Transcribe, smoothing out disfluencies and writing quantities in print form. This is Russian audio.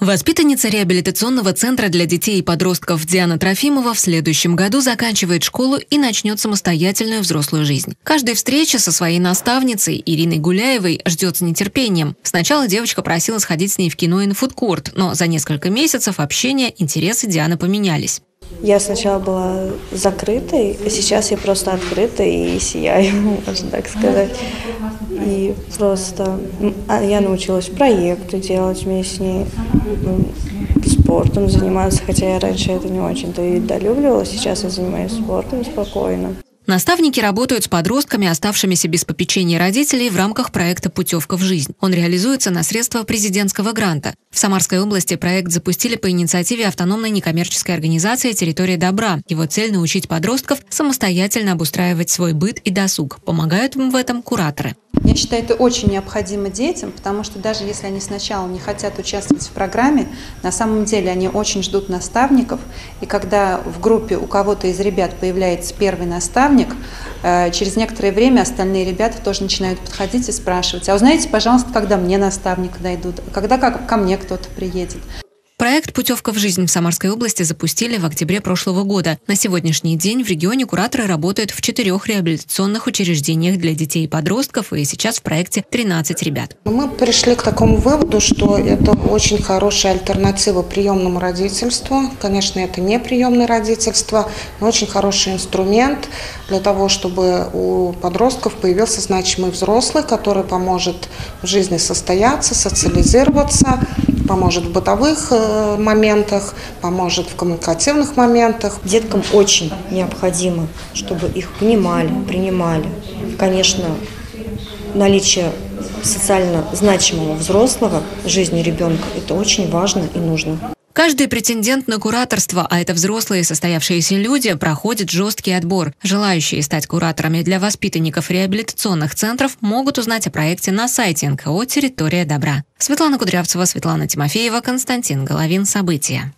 Воспитанница реабилитационного центра для детей и подростков Диана Трофимова в следующем году заканчивает школу и начнет самостоятельную взрослую жизнь. Каждая встреча со своей наставницей Ириной Гуляевой ждет с нетерпением. Сначала девочка просила сходить с ней в кино и на фудкорт, но за несколько месяцев общения интересы Дианы поменялись. Я сначала была закрытой, а сейчас я просто открыта и сияю, можно так сказать. И просто я научилась проекты делать вместе с ней, спортом заниматься, хотя я раньше это не очень-то и долюбливала, сейчас я занимаюсь спортом спокойно. Наставники работают с подростками, оставшимися без попечения родителей, в рамках проекта «Путевка в жизнь». Он реализуется на средства президентского гранта. В Самарской области проект запустили по инициативе автономной некоммерческой организации «Территория добра». Его цель – научить подростков самостоятельно обустраивать свой быт и досуг. Помогают им в этом кураторы. Я считаю, это очень необходимо детям, потому что даже если они сначала не хотят участвовать в программе, на самом деле они очень ждут наставников. И когда в группе у кого-то из ребят появляется первый наставник, через некоторое время остальные ребята тоже начинают подходить и спрашивать: а узнаете, пожалуйста, когда мне наставник дойдут, когда ко мне кто-то приедет. Проект «Путевка в жизнь» в Самарской области запустили в октябре прошлого года. На сегодняшний день в регионе кураторы работают в 4 реабилитационных учреждениях для детей и подростков, и сейчас в проекте 13 ребят. Мы пришли к такому выводу, что это очень хорошая альтернатива приемному родительству. Конечно, это не приемное родительство, но очень хороший инструмент для того, чтобы у подростков появился значимый взрослый, который поможет в жизни состояться, социализироваться, поможет в бытовых моментах, поможет в коммуникативных моментах. Деткам очень необходимо, чтобы их понимали, принимали. Конечно, наличие социально значимого взрослого в жизни ребенка – это очень важно и нужно. Каждый претендент на кураторство, а это взрослые состоявшиеся люди, проходит жесткий отбор. Желающие стать кураторами для воспитанников реабилитационных центров могут узнать о проекте на сайте НКО «Территория добра». Светлана Кудрявцева, Светлана Тимофеева, Константин Головин. События.